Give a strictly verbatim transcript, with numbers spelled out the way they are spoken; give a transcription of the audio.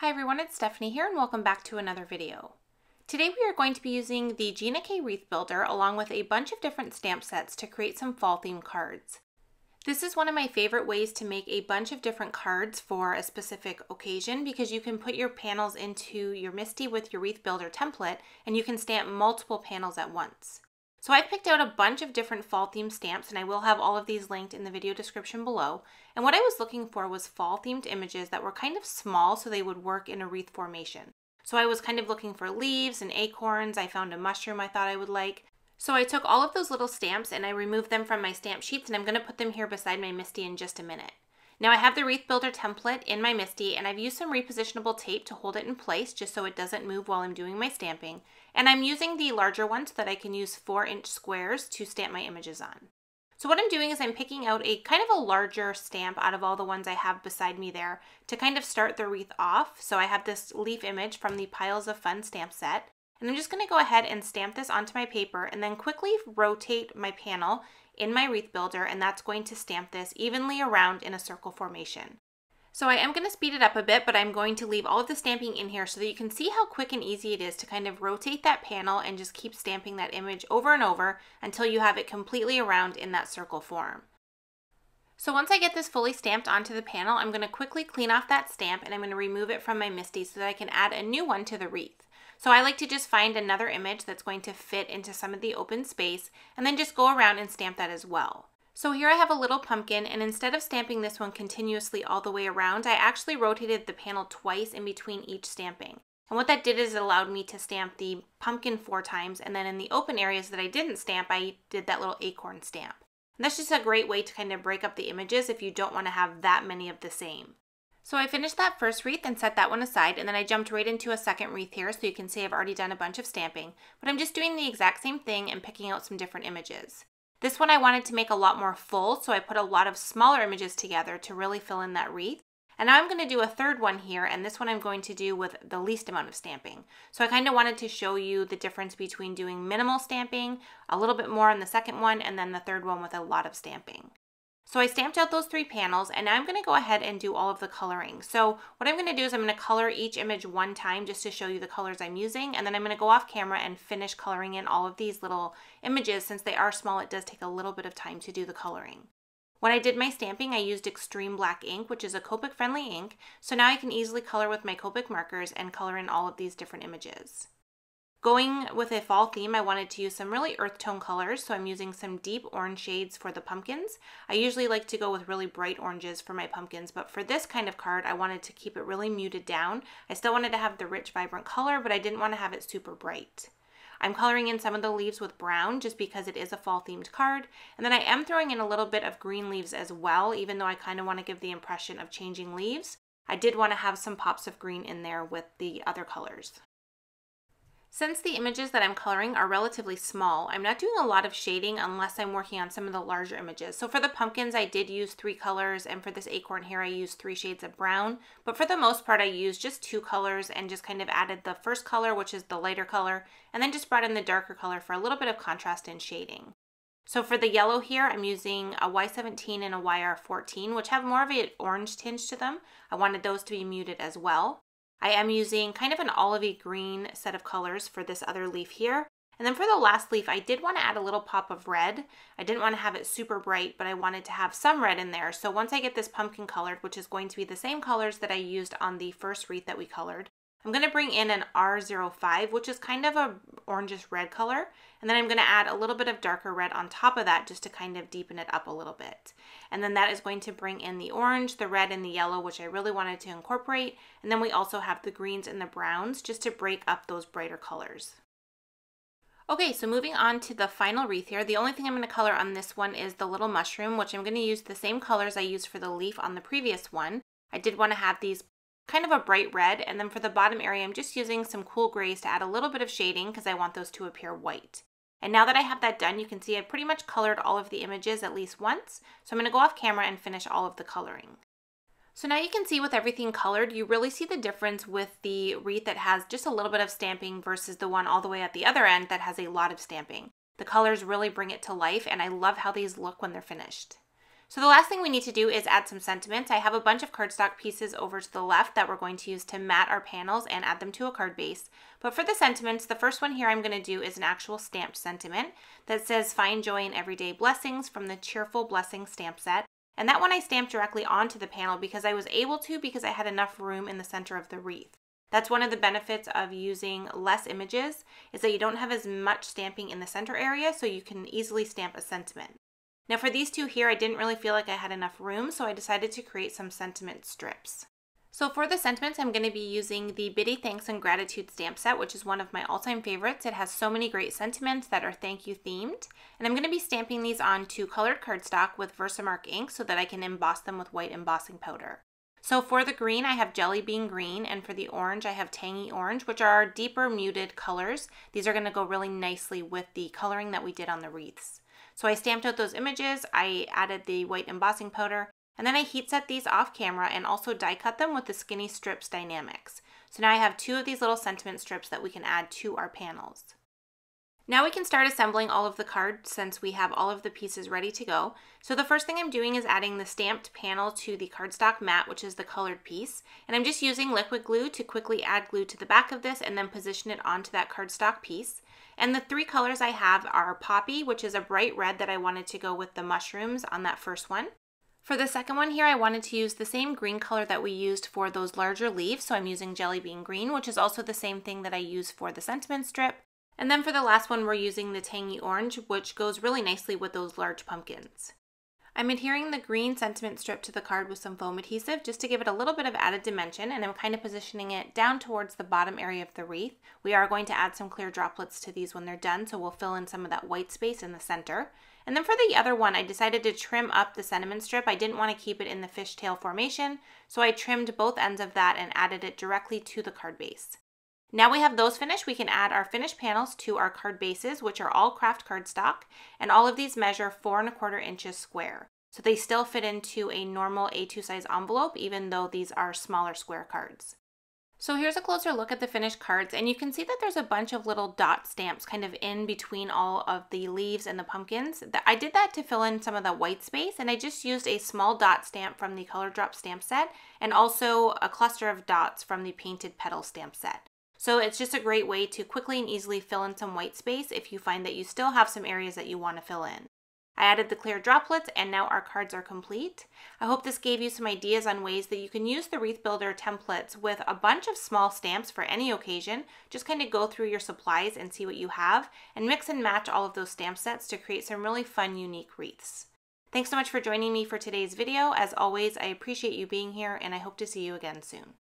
Hi everyone, it's Stephanie here and welcome back to another video. Today we are going to be using the Gina K Wreath Builder along with a bunch of different stamp sets to create some fall theme cards. This is one of my favorite ways to make a bunch of different cards for a specific occasion because you can put your panels into your Misti with your Wreath Builder template and you can stamp multiple panels at once. So I've picked out a bunch of different fall themed stamps and I will have all of these linked in the video description below. And what I was looking for was fall themed images that were kind of small so they would work in a wreath formation. So I was kind of looking for leaves and acorns. I found a mushroom I thought I would like. So I took all of those little stamps and I removed them from my stamp sheets and I'm going to put them here beside my Misti in just a minute. Now I have the Wreath Builder template in my Misti and I've used some repositionable tape to hold it in place just so it doesn't move while I'm doing my stamping. And I'm using the larger one so that I can use four inch squares to stamp my images on. So what I'm doing is I'm picking out a kind of a larger stamp out of all the ones I have beside me there to kind of start the wreath off. So I have this leaf image from the Piles of Fun stamp set. And I'm just going to go ahead and stamp this onto my paper and then quickly rotate my panel in my Wreath Builder, and that's going to stamp this evenly around in a circle formation. So I am going to speed it up a bit, but I'm going to leave all of the stamping in here so that you can see how quick and easy it is to kind of rotate that panel and just keep stamping that image over and over until you have it completely around in that circle form. So once I get this fully stamped onto the panel, I'm going to quickly clean off that stamp and I'm going to remove it from my Misti so that I can add a new one to the wreath. So I like to just find another image that's going to fit into some of the open space and then just go around and stamp that as well. So here I have a little pumpkin, and instead of stamping this one continuously all the way around, I actually rotated the panel twice in between each stamping. And what that did is it allowed me to stamp the pumpkin four times, and then in the open areas that I didn't stamp, I did that little acorn stamp. And that's just a great way to kind of break up the images if you don't want to have that many of the same. So I finished that first wreath and set that one aside, and then I jumped right into a second wreath here, so you can see I've already done a bunch of stamping, but I'm just doing the exact same thing and picking out some different images. This one I wanted to make a lot more full, so I put a lot of smaller images together to really fill in that wreath. And now I'm going to do a third one here, and this one I'm going to do with the least amount of stamping. So I kind of wanted to show you the difference between doing minimal stamping, a little bit more on the second one, and then the third one with a lot of stamping. So I stamped out those three panels, and now I'm going to go ahead and do all of the coloring. So what I'm going to do is I'm going to color each image one time just to show you the colors I'm using, and then I'm going to go off camera and finish coloring in all of these little images. Since they are small, it does take a little bit of time to do the coloring. When I did my stamping, I used Extreme Black ink, which is a Copic friendly ink, so now I can easily color with my Copic markers and color in all of these different images. Going with a fall theme, I wanted to use some really earth tone colors, so I'm using some deep orange shades for the pumpkins. I usually like to go with really bright oranges for my pumpkins, but for this kind of card, I wanted to keep it really muted down. I still wanted to have the rich, vibrant color, but I didn't want to have it super bright. I'm coloring in some of the leaves with brown just because it is a fall themed card, and then I am throwing in a little bit of green leaves as well, even though I kind of want to give the impression of changing leaves. I did want to have some pops of green in there with the other colors. Since the images that I'm coloring are relatively small, I'm not doing a lot of shading unless I'm working on some of the larger images. So for the pumpkins, I did use three colors, and for this acorn here, I used three shades of brown. But for the most part, I used just two colors and just kind of added the first color, which is the lighter color, and then just brought in the darker color for a little bit of contrast and shading. So for the yellow here, I'm using a Y seventeen and a Y R fourteen, which have more of an orange tinge to them. I wanted those to be muted as well. I am using kind of an olivey green set of colors for this other leaf here. And then for the last leaf, I did want to add a little pop of red. I didn't want to have it super bright, but I wanted to have some red in there. So once I get this pumpkin colored, which is going to be the same colors that I used on the first wreath that we colored, I'm going to bring in an R zero five, which is kind of a orangish red color. And then I'm going to add a little bit of darker red on top of that just to kind of deepen it up a little bit. And then that is going to bring in the orange, the red, and the yellow, which I really wanted to incorporate. And then we also have the greens and the browns just to break up those brighter colors. Okay, so moving on to the final wreath here, the only thing I'm going to color on this one is the little mushroom, which I'm going to use the same colors I used for the leaf on the previous one. I did want to have these kind of a bright red, and then for the bottom area I'm just using some cool grays to add a little bit of shading because I want those to appear white. And now that I have that done, you can see I've pretty much colored all of the images at least once, so I'm going to go off camera and finish all of the coloring. So now you can see with everything colored, you really see the difference with the wreath that has just a little bit of stamping versus the one all the way at the other end that has a lot of stamping. The colors really bring it to life, and I love how these look when they're finished. So the last thing we need to do is add some sentiments. I have a bunch of cardstock pieces over to the left that we're going to use to mat our panels and add them to a card base. But for the sentiments, the first one here I'm going to do is an actual stamped sentiment that says "Find Joy in Everyday Blessings" from the Cheerful Blessings Stamp Set. And that one I stamped directly onto the panel because I was able to, because I had enough room in the center of the wreath. That's one of the benefits of using less images, is that you don't have as much stamping in the center area, so you can easily stamp a sentiment. Now for these two here, I didn't really feel like I had enough room, so I decided to create some sentiment strips. So for the sentiments, I'm going to be using the Bitty Thanks and Gratitude Stamp Set, which is one of my all-time favorites. It has so many great sentiments that are thank you themed. And I'm going to be stamping these onto colored cardstock with VersaMark ink so that I can emboss them with white embossing powder. So for the green, I have Jelly Bean Green, and for the orange, I have Tangy Orange, which are deeper muted colors. These are going to go really nicely with the coloring that we did on the wreaths. So I stamped out those images, I added the white embossing powder, and then I heat set these off camera and also die cut them with the Skinny Strips Dynamics. So now I have two of these little sentiment strips that we can add to our panels. Now we can start assembling all of the cards since we have all of the pieces ready to go. So the first thing I'm doing is adding the stamped panel to the cardstock mat, which is the colored piece. And I'm just using liquid glue to quickly add glue to the back of this and then position it onto that cardstock piece. And the three colors I have are Poppy, which is a bright red that I wanted to go with the mushrooms on that first one. For the second one here, I wanted to use the same green color that we used for those larger leaves. So I'm using Jelly Bean Green, which is also the same thing that I use for the sentiment strip. And then for the last one, we're using the Tangy Orange, which goes really nicely with those large pumpkins. I'm adhering the green sentiment strip to the card with some foam adhesive just to give it a little bit of added dimension, and I'm kind of positioning it down towards the bottom area of the wreath. We are going to add some clear droplets to these when they're done, so we'll fill in some of that white space in the center. And then for the other one, I decided to trim up the sentiment strip. I didn't want to keep it in the fishtail formation, so I trimmed both ends of that and added it directly to the card base. Now we have those finished, we can add our finished panels to our card bases, which are all craft cardstock, and all of these measure four and a quarter inches square. So they still fit into a normal A two size envelope, even though these are smaller square cards. So here's a closer look at the finished cards, and you can see that there's a bunch of little dot stamps kind of in between all of the leaves and the pumpkins. I did that to fill in some of the white space, and I just used a small dot stamp from the Color Drop stamp set, and also a cluster of dots from the Painted Petal stamp set. So it's just a great way to quickly and easily fill in some white space if you find that you still have some areas that you want to fill in. I added the clear droplets, and now our cards are complete. I hope this gave you some ideas on ways that you can use the Wreath Builder templates with a bunch of small stamps for any occasion. Just kind of go through your supplies and see what you have, and mix and match all of those stamp sets to create some really fun, unique wreaths. Thanks so much for joining me for today's video. As always, I appreciate you being here, and I hope to see you again soon.